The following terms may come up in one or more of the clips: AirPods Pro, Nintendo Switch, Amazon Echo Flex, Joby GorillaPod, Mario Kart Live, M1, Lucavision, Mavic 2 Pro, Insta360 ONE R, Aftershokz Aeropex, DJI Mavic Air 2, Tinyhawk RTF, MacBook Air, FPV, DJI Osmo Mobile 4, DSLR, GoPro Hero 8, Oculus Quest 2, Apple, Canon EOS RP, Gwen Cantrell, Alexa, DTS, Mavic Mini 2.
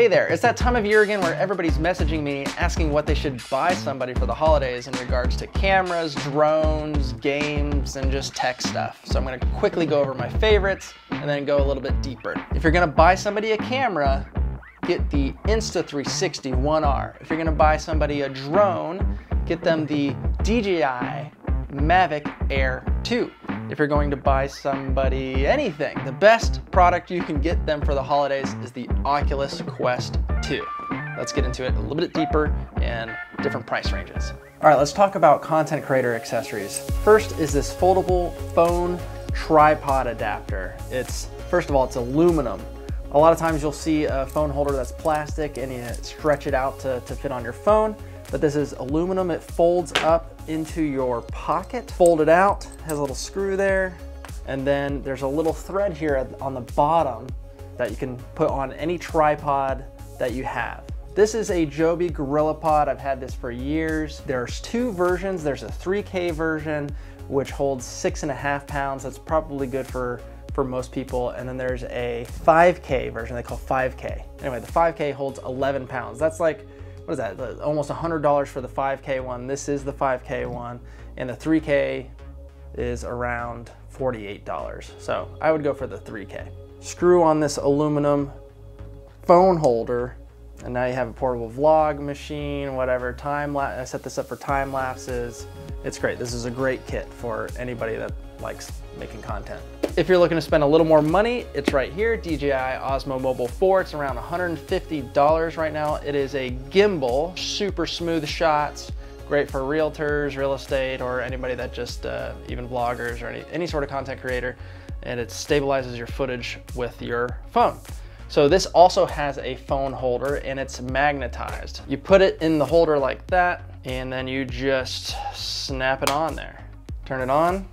Hey there, it's that time of year again where everybody's messaging me asking what they should buy somebody for the holidays in regards to cameras, drones, games, and just tech stuff. So I'm gonna quickly go over my favorites and then go a little bit deeper. If you're gonna buy somebody a camera, get the Insta360 ONE R. If you're gonna buy somebody a drone, get them the DJI Mavic Air 2. If you're going to buy somebody anything, the best product you can get them for the holidays is the Oculus Quest 2. Let's get into it a little bit deeper and different price ranges. All right, let's talk about content creator accessories. First is this foldable phone tripod adapter. First of all, it's aluminum. A lot of times you'll see a phone holder that's plastic and you stretch it out to fit on your phone. But this is aluminum. It folds up into your pocket, fold it out, has a little screw there, and then there's a little thread here on the bottom that you can put on any tripod that you have. This is a Joby GorillaPod. I've had this for years. There's two versions. There's a 3K version, which holds 6.5 pounds. That's probably good for most people. And then there's a 5K version they call 5K. Anyway, the 5K holds 11 pounds. That's like, what is that? Almost $100 for the 5K one. This is the 5K one. And the 3K is around $48. So I would go for the 3K. Screw on this aluminum phone holder. And now you have a portable vlog machine, whatever. I set this up for time lapses. It's great. This is a great kit for anybody that likes making content. If you're looking to spend a little more money, it's right here, DJI Osmo Mobile 4. It's around $150 right now. It is a gimbal, super smooth shots, great for realtors, real estate, or anybody that just, even vloggers or any sort of content creator, and it stabilizes your footage with your phone. So this also has a phone holder and it's magnetized. You put it in the holder like that, and then you just snap it on there. Turn it on.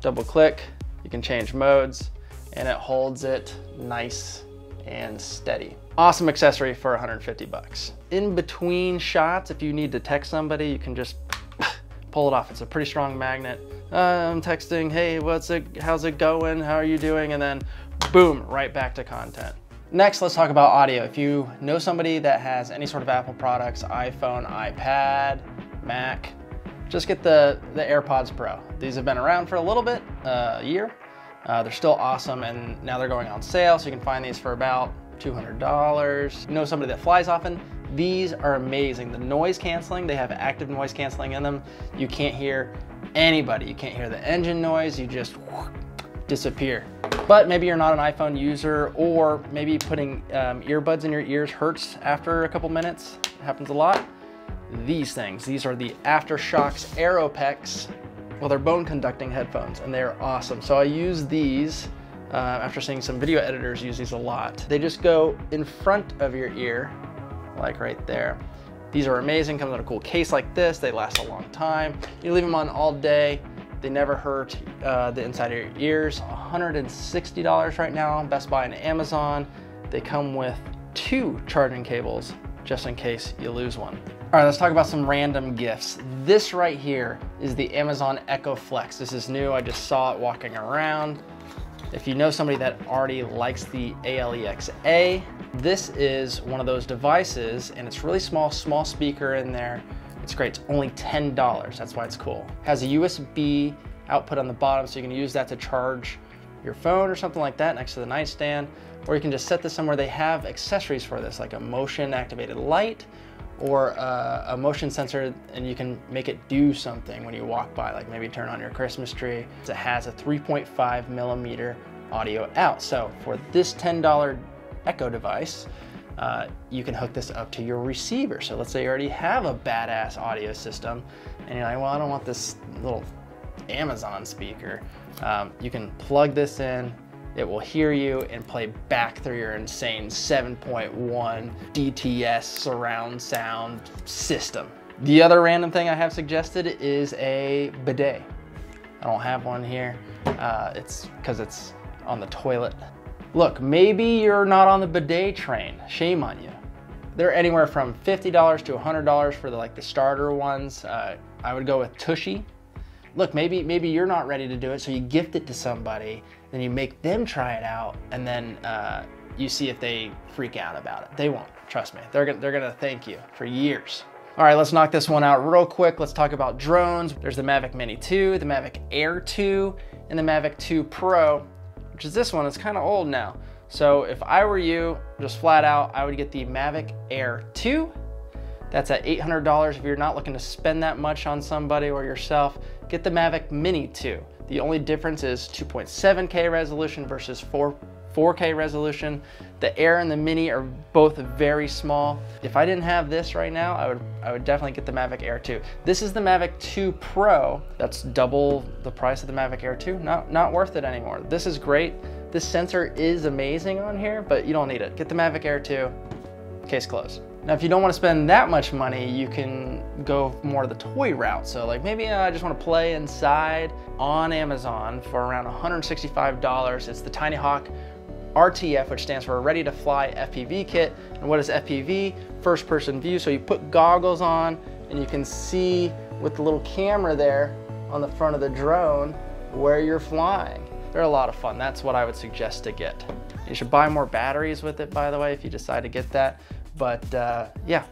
Double click, you can change modes, and it holds it nice and steady. Awesome accessory for 150 bucks. In between shots, if you need to text somebody, you can just pull it off. It's a pretty strong magnet. I'm texting, hey, how's it going? How are you doing? And then boom, right back to content. Next, let's talk about audio. If you know somebody that has any sort of Apple products, iPhone, iPad, Mac, just get the AirPods Pro. These have been around for a little bit, a year. They're still awesome, and now they're going on sale, so you can find these for about $200. You know somebody that flies often? These are amazing. The noise canceling, they have active noise canceling in them. You can't hear anybody. You can't hear the engine noise. You just disappear. But maybe you're not an iPhone user, or maybe putting earbuds in your ears hurts after a couple minutes. It happens a lot. These things. These are the Aftershokz Aeropex. Well, they're bone conducting headphones and they're awesome. So I use these after seeing some video editors use these a lot. They just go in front of your ear, like right there. These are amazing, comes in a cool case like this. They last a long time. You leave them on all day. They never hurt the inside of your ears. $160 right now, Best Buy and Amazon. They come with 2 charging cables just in case you lose one. All right, let's talk about some random gifts. This right here is the Amazon Echo Flex. This is new, I just saw it walking around. If you know somebody that already likes the Alexa, this is one of those devices and it's really small, small speaker in there. It's great, it's only $10, that's why it's cool. Has a USB output on the bottom so you can use that to charge your phone or something like that next to the nightstand, or you can just set this somewhere. They have accessories for this, like a motion activated light, or a motion sensor, and you can make it do something when you walk by, like maybe turn on your Christmas tree. It has a 3.5 millimeter audio out. So for this $10 Echo device, you can hook this up to your receiver. So let's say you already have a badass audio system and you're like, well, I don't want this little Amazon speaker. You can plug this in, it will hear you and play back through your insane 7.1 DTS surround sound system. The other random thing I have suggested is a bidet. I don't have one here. It's because it's on the toilet. Look, maybe you're not on the bidet train. Shame on you. They're anywhere from $50 to $100 for the starter ones. I would go with Tushy. Look, maybe you're not ready to do it, so you gift it to somebody, then you make them try it out, and then you see if they freak out about it. They won't, trust me. They're gonna thank you for years. All right, let's knock this one out real quick. Let's talk about drones. There's the Mavic Mini 2, the Mavic Air 2, and the Mavic 2 Pro, which is this one. It's kind of old now. So if I were you, just flat out, I would get the Mavic Air 2. That's at $800. If you're not looking to spend that much on somebody or yourself, get the Mavic Mini 2. The only difference is 2.7K resolution versus 4K resolution. The Air and the Mini are both very small. If I didn't have this right now, I would definitely get the Mavic Air 2. This is the Mavic 2 Pro. That's double the price of the Mavic Air 2. Not worth it anymore. This is great. This sensor is amazing on here, but you don't need it. Get the Mavic Air 2, case closed. Now, if you don't want to spend that much money, you can go more the toy route. So like maybe I just want to play inside on Amazon for around $165. It's the Tinyhawk RTF, which stands for Ready to Fly FPV Kit. And what is FPV? First person view. So you put goggles on and you can see with the little camera there on the front of the drone where you're flying. They're a lot of fun. That's what I would suggest to get. You should buy more batteries with it, by the way, if you decide to get that. But yeah,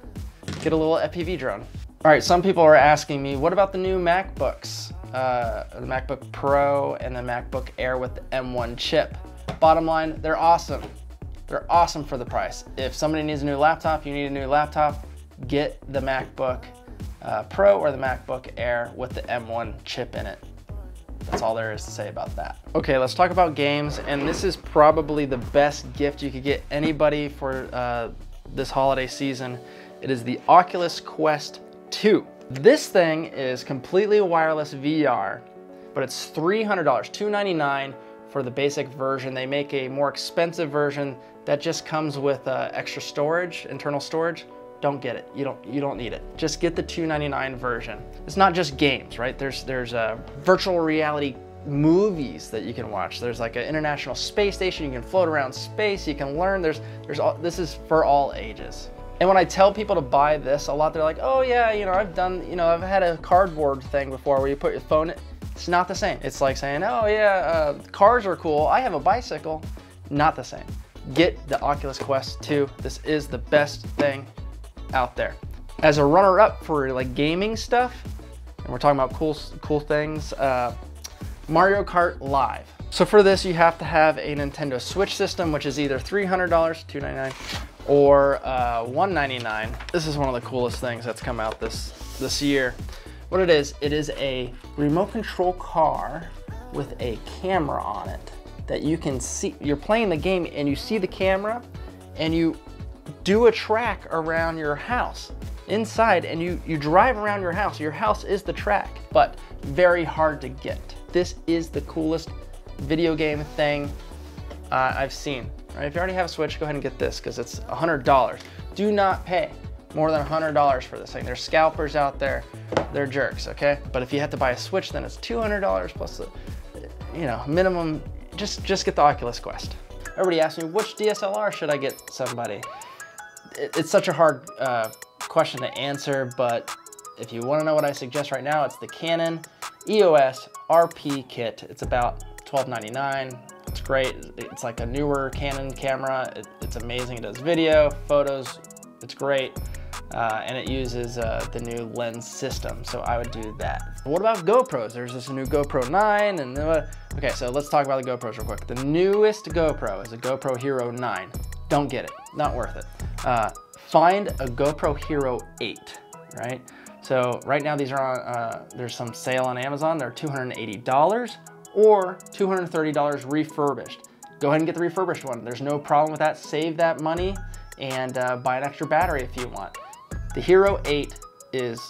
get a little FPV drone. All right, some people are asking me, what about the new MacBooks? The MacBook Pro and the MacBook Air with the M1 chip. Bottom line, they're awesome. They're awesome for the price. If somebody needs a new laptop, you need a new laptop, get the MacBook Pro or the MacBook Air with the M1 chip in it. That's all there is to say about that. Okay, let's talk about games. And this is probably the best gift you could get anybody for this holiday season. It is the Oculus Quest 2. This thing is completely wireless VR, but it's $300, $299 for the basic version. They make a more expensive version that just comes with extra storage, internal storage. Don't get it. You don't need it. Just get the $299 version. It's not just games, right? There's virtual reality movies that you can watch. There's like an international space station. You can float around space. You can learn. This is for all ages. And when I tell people to buy this a lot, they're like, oh yeah, you know, I've had a cardboard thing before where you put your phone in. It's not the same. It's like saying, oh yeah, cars are cool. I have a bicycle. Not the same. Get the Oculus Quest 2. This is the best thing out there. As a runner-up for like gaming stuff, and we're talking about cool things, Mario Kart Live. So for this, you have to have a Nintendo Switch system, which is either $300, $299, or $199. This is one of the coolest things that's come out this year. What it is a remote control car with a camera on it that you can see. You're playing the game and you see the camera and you do a track around your house inside, and you drive around your house. Your house is the track, but very hard to get. This is the coolest video game thing I've seen. All right, if you already have a Switch, go ahead and get this because it's $100. Do not pay more than $100 for this thing. There's scalpers out there. They're jerks, okay? But if you have to buy a Switch, then it's $200 plus the, you know, minimum. Just get the Oculus Quest. Everybody asks me, which DSLR should I get somebody? It's such a hard question to answer, but if you want to know what I suggest right now, it's the Canon EOS RP kit. It's about $12.99. It's great. It's like a newer Canon camera. It's amazing. It does video, photos. It's great. And it uses the new lens system, so I would do that. What about GoPros? There's this new GoPro 9 and okay, so let's talk about the GoPros real quick. The newest GoPro is a GoPro Hero 9. Don't get it, not worth it. Find a GoPro Hero 8, right? So right now these are on, there's some sale on Amazon. They're $280 or $230 refurbished. Go ahead and get the refurbished one. There's no problem with that. Save that money and buy an extra battery if you want. The Hero 8 is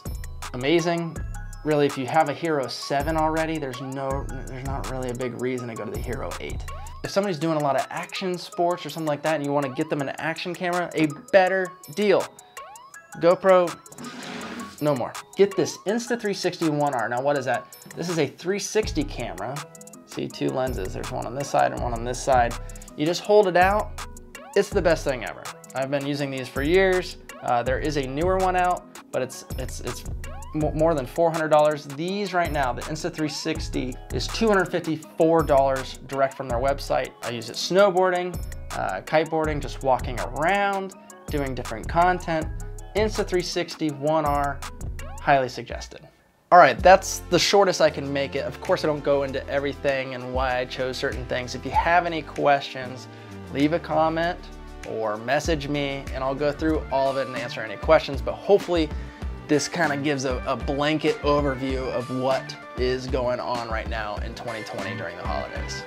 amazing. Really, if you have a Hero 7 already, there's not really a big reason to go to the Hero 8. If somebody's doing a lot of action sports or something like that and you want to get them an action camera, a better deal. GoPro, no more. Get this Insta360 ONE R. Now what is that? This is a 360 camera. See, two lenses. There's one on this side and one on this side. You just hold it out. It's the best thing ever. I've been using these for years. There is a newer one out, but it's more than $400. These right now, the Insta360 is $254 direct from their website. I use it snowboarding. kiteboarding, just walking around, doing different content. Insta360 ONE R, highly suggested. All right, that's the shortest I can make it. Of course, I don't go into everything and why I chose certain things. If you have any questions, leave a comment or message me and I'll go through all of it and answer any questions. But hopefully this kind of gives a blanket overview of what is going on right now in 2020 during the holidays.